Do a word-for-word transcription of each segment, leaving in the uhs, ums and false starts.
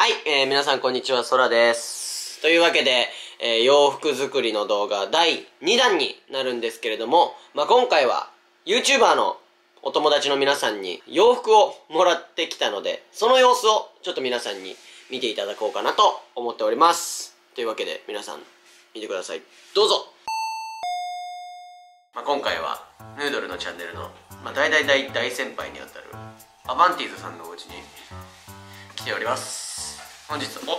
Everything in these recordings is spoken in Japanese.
はい、えー、皆さんこんにちは、そらです。というわけで、えー、洋服作りの動画だいにだんになるんですけれども、まあ、今回は YouTuber のお友達の皆さんに洋服をもらってきたので、その様子をちょっと皆さんに見ていただこうかなと思っております。というわけで皆さん見てください。どうぞ。まあ、今回はヌードルのチャンネルの、まあ、大大大大先輩にあたるアバンティーズさんのお家に来ております。本日お危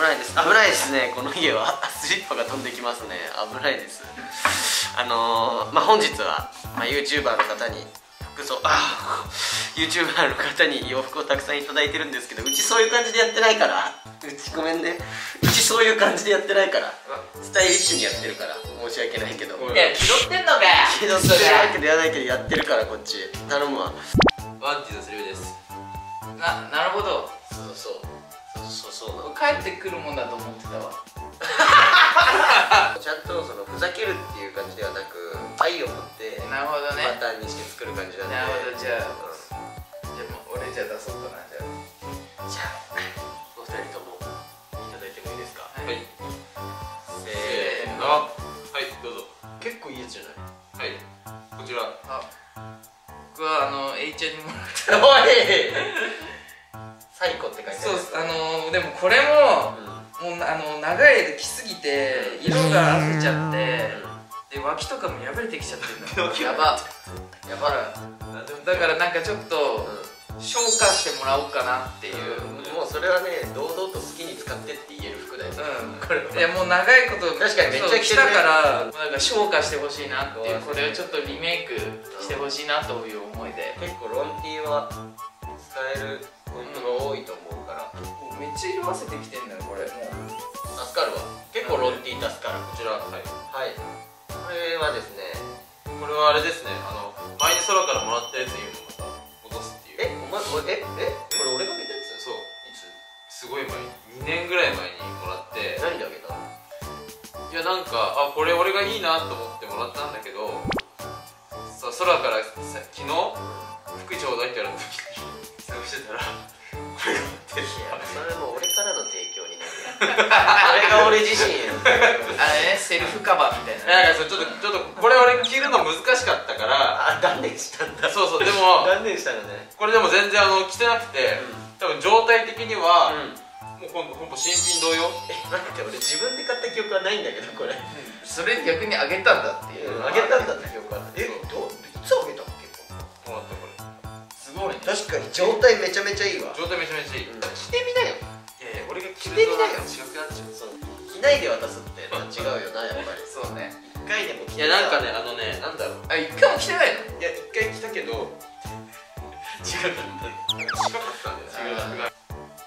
ないです危ないですね。この家はスリッパが飛んできますね。危ないです。あのー、まあ本日は、まあ、YouTuber の方に服装あ YouTuber の方に洋服をたくさんいただいてるんですけど、うちそういう感じでやってないから、うちごめんね、うちそういう感じでやってないから、スタイリッシュにやってるから申し訳ないけど、いや気取ってんのか気取ってないけどやらないけどやってるから、こっち頼むわ。ワンティのスリムです。ななるほど、そうそうそうそう、帰ってくるもんだと思ってたわ。ちゃんとそのふざけるっていう感じではなく、愛を持ってなるほど、ね、パターンにして作る感じだね。なるほど、じゃあ、うん、じゃあもう俺じゃ出そうかな。じゃあじゃあお二人ともいただいてもいいですか。はい、せーの、はいどうぞ。結構いいやつじゃない。はい、こちら。あ、僕はあの A ちゃんにもらったおいサイコって書いてある。そうです。あのー、でもこれも、うん、もうあの長い間着すぎて色があふれちゃって、うん、で脇とかも破れてきちゃってるんだ。やば。やばい。だからなんかちょっと、うん、消化してもらおうかなっていう。うん、もうそれはね、堂々と好きに使ってって言える服だよ。うん。これは。いやもう長いこと確かにめっちゃ着たから、なんか消化してほしいなっていう。これをちょっとリメイクしてほしいなという思いで。結構ロンティは使えるポイントが多いと思うから、うん、めっちゃ色あせてきてんだよこれ。もう助かるわ。結構ロンティー助かる。こちら、はい、はい、これはですね、これはあれですね、あの前に空からもらったやつにまた戻すっていう。えお前、ええこれ俺があげたやつ。そう、いつ、すごい前ににねんぐらい前にもらって。何であげた。いやなんか、あこれ俺がいいなと思ってもらったんだけど、さ空からさ昨日服ちょうだいって言われた時に探してたらこれがあって。いやそれも俺からの提供になる。あれが俺自身へのあれね、セルフカバーみたいな。ちょっとちょっとこれ俺着るの難しかったから、あ断念したんだ。そうそう、でも断念したのね。これでも全然あの着てなくて、多分状態的にはもうほぼ新品同様。え待って、俺自分で買った記憶はないんだけど、これそれ逆にあげたんだっていう、あげたんだって記憶はある。えどういつあげたの。確かに状態めちゃめちゃいいわ。状態めちゃめちゃいい。着てみなよ。いやいや俺が着てみなよ。違くなっちゃう。着ないで渡すって違うよな、やっぱり。そうね、一回でも着て。いやなんかね、あのね、なんだろう、あ一回も着てないの。いや一回着たけど違うかった。近かったんだよ。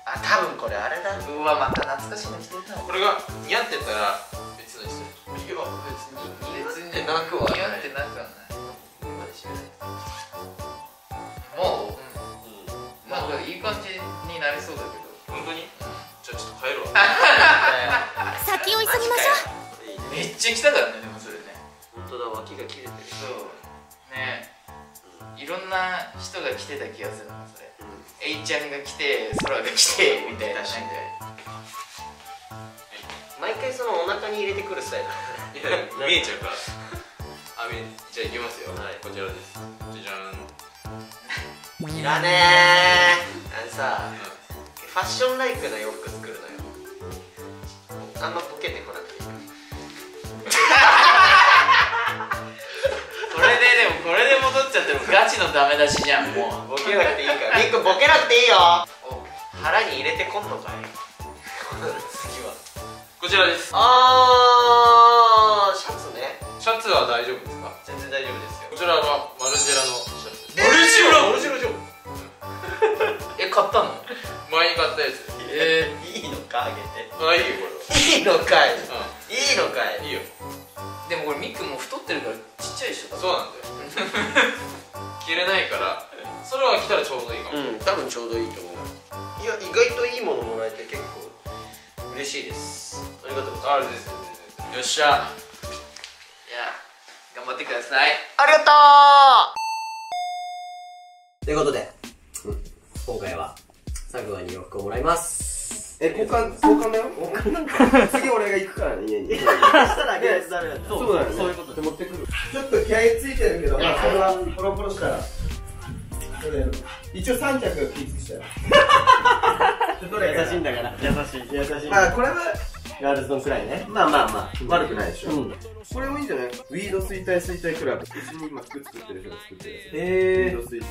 あ多分これあれだ。うわまた懐かしいの着てた。これが似合ってたら別の人に。いや別に似合ってなくは似合ってなくはない。いい感じになりそうだけど。本当に？じゃあちょっと帰ろう。先を急ぎましょう。めっちゃ来たからね、でもそれね。本当だ、脇が切れてる。そうね、いろんな人が来てた気がするなそれ。エイちゃんが来て、空が来てみたいな。毎回そのお腹に入れてくるスタイル。見えちゃうから。あ、見え。じゃあ行きますよ。はい、こちらです。じゃじゃん。いらねー。さあ、ファッションライクな洋服作るのよ。あんまボケてこなくていいから。これででもこれで戻っちゃってもガチのダメ出しじゃん。もうボケなくていいから。リックボケなくていいよ。お腹に入れてこんのかい。次はこちらです。あーシャツね。シャツは大丈夫ですか。全然大丈夫ですよ。こちらはマルジェラのシャツ。マルジェラマルジェラじゃん。買ったの前に買ったやつ。えいいのかあげて。あいいよこれは。いいのかい。いいのかい。いいよ。でもこれミックも太ってるからちっちゃいでしょ。そうなんだよ。着れないからそれは着たらちょうどいいかも。うん、多分ちょうどいいと思う。いや意外といいものもらえて結構嬉しいです。ありがとうございます。よっしゃ、いや頑張ってください。ありがとう。ということで今回はサグワに洋服をもらいます。え、交換、交換だよ。次俺が行くからね、家に。したらあげないとダメだ。そうだね、そういうことで持ってくる。ちょっと気合いついてるけど、まあそれはポロポロしたら一応さん着ピースしたよ。優しいんだから。優しい、優しい。まあこれはガールズのくらいね。まあまあまあ悪くないでしょ。これもいいんじゃない。ウィード衰退衰退クラブ、うちに今服作ってる人が作ってるやつ。へえ、ウィード衰退。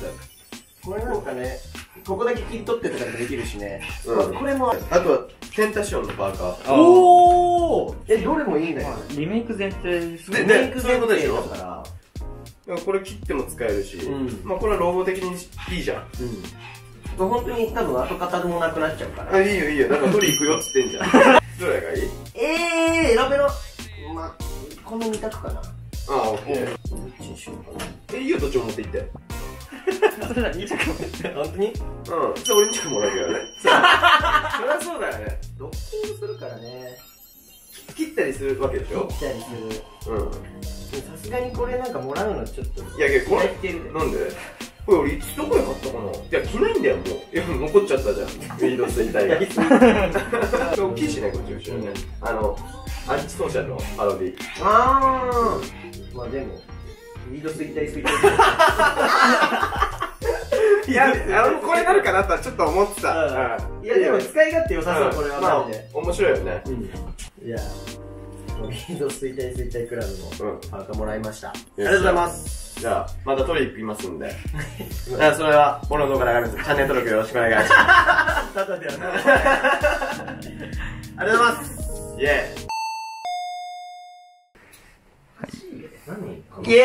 これなんかね、ここだけ切り取ってとかできるしね。これもあとはテンタションのパーカー。おお、え、どれもいいね。リメイク前提ですね。リメイク前提だから、これ切っても使えるし、まあこれはロゴ的にいいじゃん。本当に多分跡形もなくなっちゃうから。いいよいいよ、なんか取り行くよっつってんじゃん。どれがいい？ええ、選べろ。まあこのに択かな。ああ、オッケー。どっちにしようかな。え、いいよ、どっちも持って行って。それならに着持って。本当に？うん、じゃあ俺に着もらうけどね。そりゃそうだよね。ロッキングするからね。切ったりするわけでしょ。切ったりする。うん、さすがにこれなんかもらうのちょっと。いやいや、これなんでこれ俺いつどこで買ったかな。いや、着ないんだよ、もう。いや、残っちゃったじゃん、ウィード衰退が。大きいしね、こっち後ろね。あの、アンチソーシャルのアロビ。あー、まあでも、ウィード衰退衰退。いや、あの、これなるかなとはちょっと思ってた。いや、でも使い勝手良さそう、これは。まあ、面白いよね。いや、ウィード衰退衰退クラブのパーカーもらいました。ありがとうございます。じゃあ、また取り行きますんで。じゃあ、それは、この動画で上がるんで、チャンネル登録よろしくお願いします。ただではない。ありがとうございます。イェーイ。イエ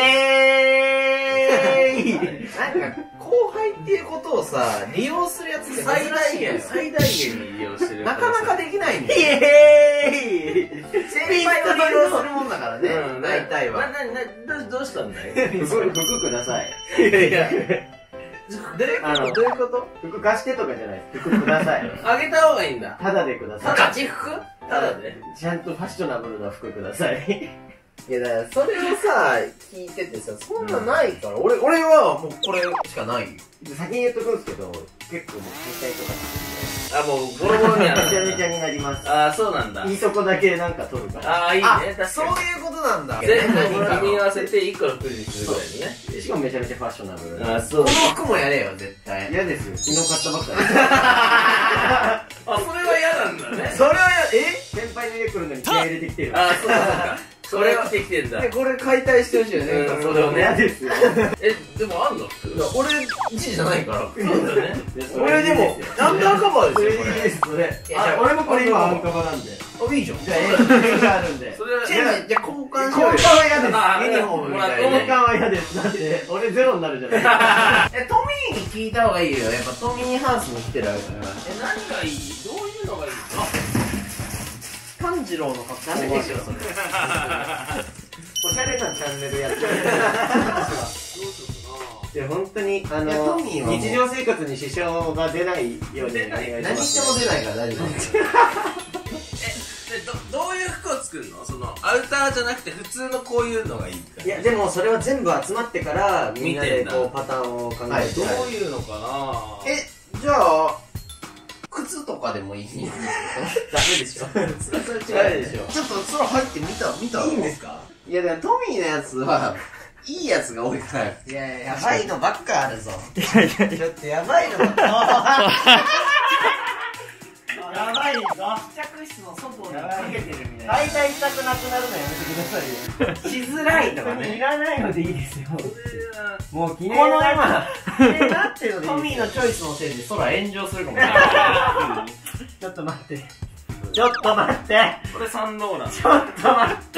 ーイ。なんか、後輩っていうことをさ、利用するやつって最大限、最大限に利用してる。なかなかできないんだよ。イエーイ。先輩は利用するもんだからね、大体は。どうしたんだよ。すごい服ください。いやいや。どういうこと？どういうこと？服貸してとかじゃない。服ください。あげた方がいいんだ。ただでください。ガチ服？ただで。ちゃんとファッショナブルな服ください。いやだからそれをさ聞いててさ、そんなないから、俺俺はもうこれしかない。先に言っとくんですけど、結構もう携帯とかしてて、あ、もうボロボロになる。めちゃめちゃになります。ああ、そうなんだ。いいとこだけなんか取るから。ああ、いいね。そういうことなんだ。全部組み合わせていっこの服にするぐらいにね。しかもめちゃめちゃファッショナブル。ああ、そう。この服もやれよ、絶対。嫌ですよ、昨日買ったばっかりです。あ、それは嫌なんだね。それは嫌。え、先輩の家来るのに気合入れてきてる。ああ、そうか。それはできてんだ。これ解体してほしいよね。それはね。嫌ですよ。え、でもあんの？俺いちじゃないから。そうだね。俺でもアンダーカバーですよ。これいいですこれ。俺もこれ今アンカバーなんで。あ、いいじゃん。じゃああるんで。それじゃ交換しよう。交換は嫌です。ユニフォームみたいな。交換は嫌です。だって俺ゼロになるじゃない。え、トミーに聞いた方がいいよ。やっぱトミーハウスに来てるわけだから。え、何がいい？どういうのがいい？炭治郎の格好でしょ。おしゃれなチャンネルやってる。いや本当にあの日常生活に支障が出ないようにお願いします。何しても出ないから大丈夫。え、どどういう服を作るの？そのアウターじゃなくて普通のこういうのがいい。いやでもそれは全部集まってからみんなでこうパターンを考えて。どういうのかな。え、じゃあ。靴とかでもいい。ダメでしょ。それ違うでしょ。ちょっとそれ入ってみた見た。いいんですか？いやでもトミーのやつはいいやつが多いから。いややばいのばっかあるぞ。ちょっとやばいの。やばいぞ。試着室の外にかけてるみたいな。大体痛くなくなるのやめてくださいよ。しづらいとかね。いらないのでいいですよ。もう記念この今。トミーのチョイスのせいで空炎上するかもしれない。ちょっと待って、ちょっと待って、これ三郎なんだ。ちょっと待って、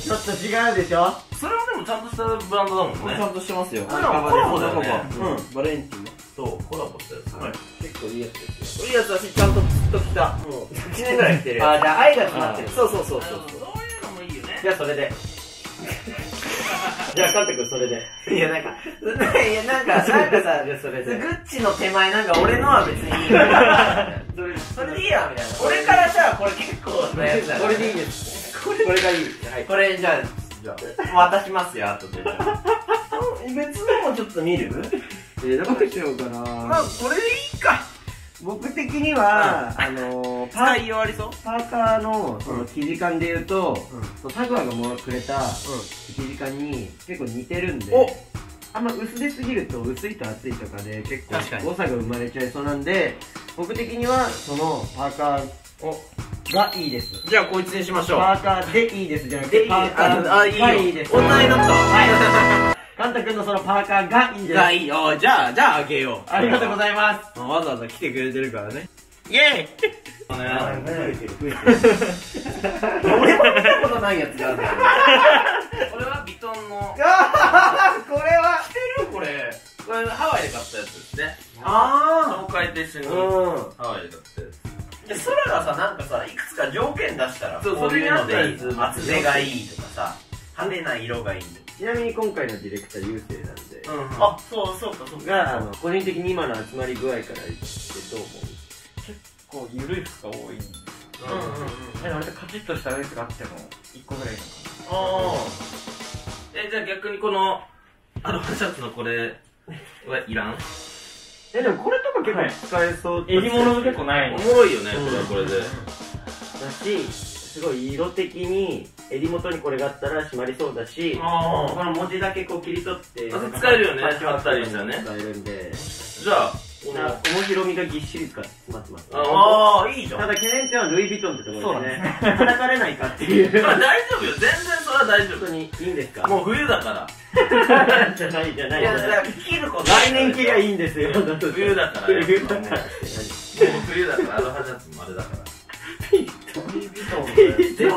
ちょっと違うでしょ。それはでもちゃんとしたブランドだもんね。ちゃんとしてますよ。コラボだよね。バレンティンとコラボしたやつ、結構いいやつですよ。いいやつ。私ちゃんとずっと着た。いちねんぐらい着てる。あ、じゃあ愛が詰まってる。そうそうそうそう。そういうのもいいよね。じゃあそれで、じゃあ、カンタ君それで。いや、なんか、いや、なんか、なんかさ、グッチの手前なんか俺のは別にいいよ。それでいいや、みたいな。俺からさ、これ結構なやつだ。これでいいです。これがいい。これ、じゃあ、渡しますよ、後で。別のもちょっと見る？え、どうしようかな。まあ、これでいいか。僕的には、あの、パーカーのその生地感でいうと、タグアがもくれた生地感に結構似てるんで、あんま薄ですぎると薄いと厚いとかで結構誤差が生まれちゃいそうなんで、僕的にはそのパーカーがいいです。じゃあこいつにしましょう。パーカーでいいですじゃなくて、パーカーがいいです。女になった。はい、カンタ君のそのパーカーがいいんじゃない？いいよ。じゃあ、じゃああげよう。ありがとうございます。わざわざ来てくれてるからね。イエーイ。俺は見たことないやつだ。これはヴィトンの。これは着てるこれ。これハワイで買ったやつですね。ああ。東海と一緒にハワイで買ったやつ。で、空がさ、なんかさ、いくつか条件出したら、そう、それに合ったやつ、厚手がいいとかさ、派手な色がいいんだよ。ちなみに今回のディレクター優勢なんで、あ、そうそうかそうかが、あの個人的に今の集まり具合から言ってどう思う？結構ゆるい服が多いんです。うんうんうん。なんかカチッとしたレースがあってもいっこぐらいなのかな。ああ、え、じゃあ逆にこのアロハシャツのこれはいらん？え、でもこれとか結構使えそう。襟物も結構ない、おもろいよね。これはこれでだし、すごい色的に襟元にこれがあったら締まりそうだし、この文字だけこう切り取って使えるよね。あったりしたよね。使えるんで、じゃあ面白みがぎっしり詰まってます。ああ、いいじゃん。ただ懸念点はルイ・ヴィトンってところですね。叩かれないかっていう。まあ大丈夫よ、全然それは大丈夫。本当にいいんですか？もう冬だからじゃないじゃないじゃない、切ること来年切りゃいいんですよ。冬だから、冬だから、もう冬だから。アロハシャツもあれだから出たよ。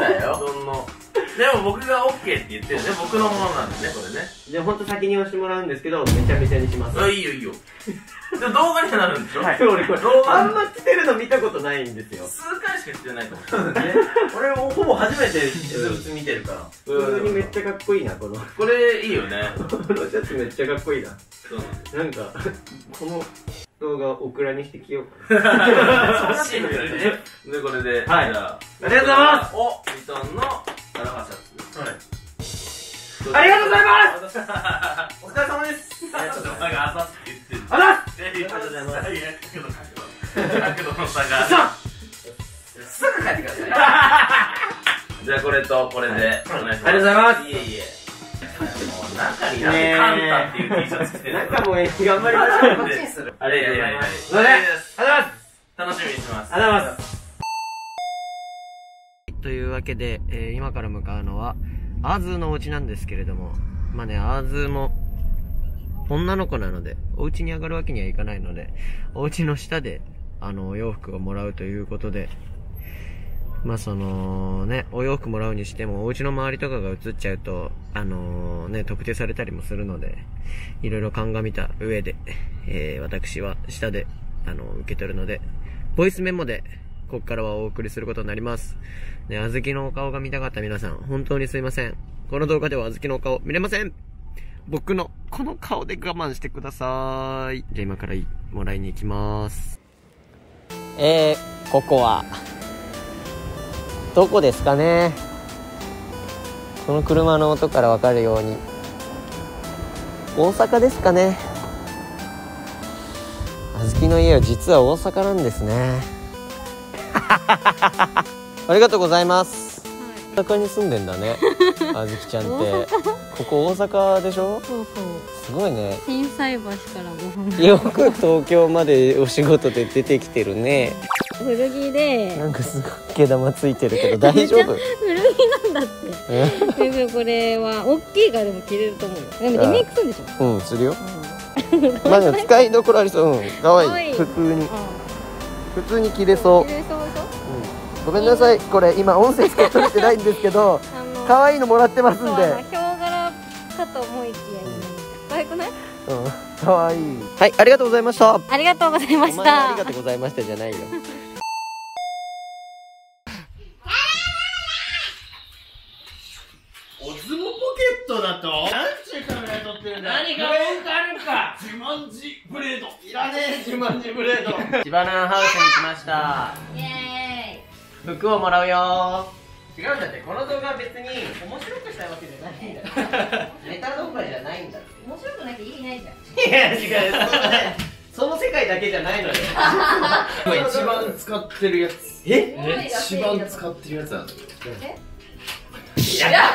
でも僕が オーケー って言ってるね。僕のものなんでね、これね。じゃあほんと先に押してもらうんですけど、めちゃめちゃにします。あ、いいよいいよ。でも動画にはなるんでしょ。はい、俺これあんま着てるの見たことないんですよ。数回しか着てないと思うね。俺もほぼ初めて実物見てるから、普通にめっちゃかっこいいな。このこれいいよね。このシャツめっちゃかっこいいな。なんかこの動画をオクラにしてきようかな。そうシンプルね。で、これで、じゃあありがとうございます。おヴィトンのアロハシャツ、はい、ありがとうございます。お疲れ様です。ありがとうございます。あらっ、ありがとうございます。角度の差がすぐ帰ってください。じゃあこれとこれでお願いします。ありがとうございます。いえいえ、中にカンタっていう T シャツ着てる。中も頑張りましょう。ありがとうございます。ありがとうございます。楽しみにしてます。ありがとうございます。というわけで、えー、今から向かうのはアーズーのお家なんですけれども、まあね、アーズーも女の子なのでお家に上がるわけにはいかないので、お家の下であのお洋服をもらうということで、まあそのね、お洋服もらうにしてもお家の周りとかが映っちゃうと、あのー、ね、特定されたりもするので、いろいろ鑑みた上で、えー、私は下であの受け取るので、ボイスメモでここからはお送りすることになります。ね、あずきのお顔が見たかった皆さん、本当にすいません。この動画ではあずきのお顔見れません。僕のこの顔で我慢してください。じゃあ今からもらいに行きます。えー、ここは、どこですかね。この車の音からわかるように、大阪ですかね。あずきの家は実は大阪なんですね。ありがとうございます。大阪に住んでんだね。あずきちゃんってここ大阪でしょ？そうそう。すごいね。心斎橋からごふん。よく東京までお仕事で出てきてるね。古着で。なんかすごい毛玉ついてるけど大丈夫？古着なんだって。でもこれは大きいからでも着れると思う。でもリメイクするんでしょ？うん、するよ。まず使いどころありそう。うん、可愛い。普通に普通に着れそう。ごめんなさい、これ今音声しか撮れてないんですけど、可愛いのもらってますんで。ヒョウ柄かと思いきや、可愛くない？うん、可愛い。はい、ありがとうございました。ありがとうございました。ありがとうございましたじゃないよ。オズモポケットだと？なんちゅうカメラ撮ってるんだ。何が文句あるか。ジュマンジブレード。いらねえジュマンジブレード。千葉南ハウスに来ました。服をもらうよ。違うんだって、この動画は別に面白くしたいわけじゃないんだ。ネタ動画じゃないんだ。面白くなきゃ意味ないじゃん。いや違う、その世界だけじゃないのよ。今一番使ってるやつ。え？一番使ってるやつなんだよ。え？やだか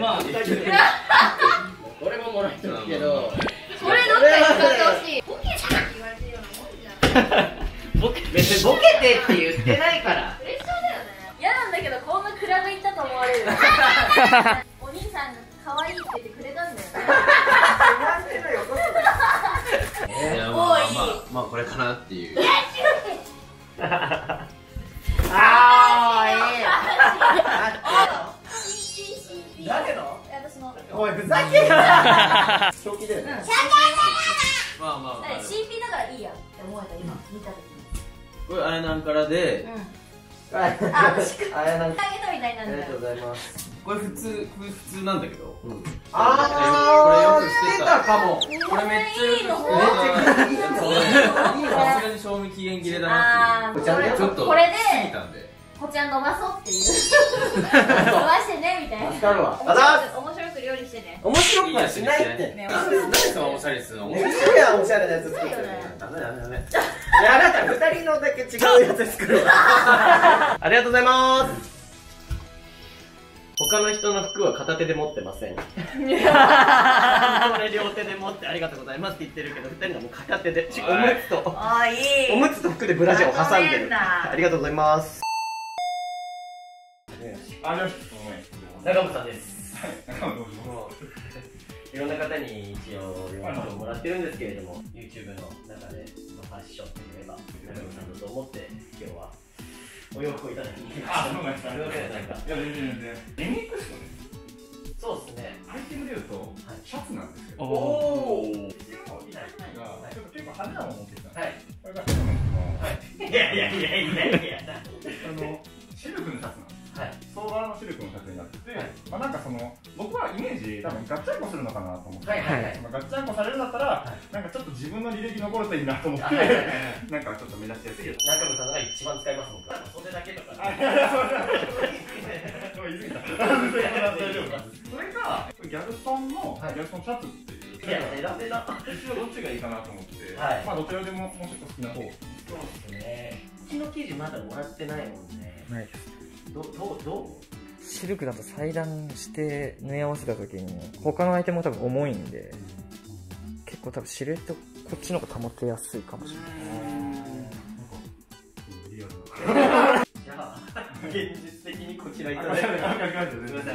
ら。まあ俺ももらってるけど。これどっかに使ってほしい。ボケじゃんって言われてるようなもんじゃん。ボケ別にボケてって言ってないから。嬉しそうだよね。嫌なんだけどこんなクラブ行ったと思われる。お兄さんが可愛いって言ってくれたんだよね。まあこれかなっていう。ああ、いい。誰の？私の。おい、ふざけんな。正気だよね。まあまあ。シーピー だからいいやって思えた今見た時に。これあやなんからで。あやなん。ありがとうございます。これ普通、これ普通なんだけど。ああ、これよくしてたかも。これめっちゃめっちゃいいの。さすがに賞味期限切れだなっていう。ちょっとこれでこちゃん伸ばそうっていう。伸ばしてねみたいな。分かるわ。面白く料理してね。面白くはしないって。何そのおしゃれするの？おしゃれはおしゃれなやつ作ってる。ダメダメダメ。あなた二人のだけ違うやつ作るわ。ありがとうございます。他の人の服は片手で持ってません。これ両手で持ってありがとうございますって言ってるけど、二人がもう片手で、おむつと、おむつと服でブラジャーを挟んでる。ありがとうございます。あの、中本さんです。いろんな方に一応レポートをもらってるんですけれども、YouTube の中でファッションといえば中本さんだと思って今日は。お洋服いただきに来ました。あ、そうなんですか。いや、全然全然。ユニークっすよね。そうですね。アイテムでいうと、シャツなんですけど。おお。うちのいただきが、ちょっと結構派手なもの持ってきたんで。はい。これがシルクの。はい。いやいやいやいやいや。あの、シルクのシャツなんです。はい。相場のシルクのシャツになってて、まあなんかその、僕はイメージ、多分ガッチャンコするのかなと思って。はいはいはい。ガッチャンコされるんだったら、なんかちょっと自分の履歴残るといいなと思って、なんかちょっと目立ちやすい。中野さんが一番使いますもん。それだけとか。それがギャルソンのギャルソンシャツっていう。いや、選べな。一応どっちがいいかなと思って。まあどちらでももうちょっと好きな方。そうですね。うちの生地まだもらってないもんね。ないです。どどどう？シルクだと裁断して縫い合わせた時に他のアイテムも多分重いんで、結構多分シルエットこっちの方が保てやすいかもしれない。現実的にこちらいただいて、あ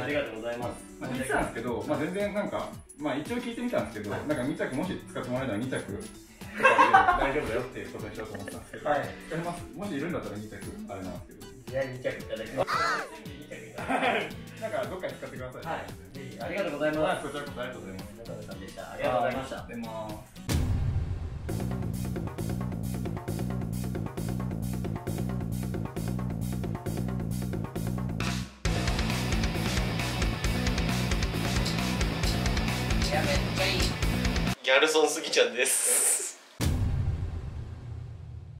りがとうございます。まあ聞いたんですけど、まあ全然なんか、まあ一応聞いてみたんですけど、なんかに着もし使ってもらえたらに着大丈夫だよっていうことにしようと思ったんですけど、はい。もしいるんだったらに着あれなんですけど。いやに着いただきます。だからどっかに使ってください。はい。ぜひありがとうございます。こちらこそありがとうございます。中田さんでした。ありがとうございました。でも。ギャルソンスギちゃんです。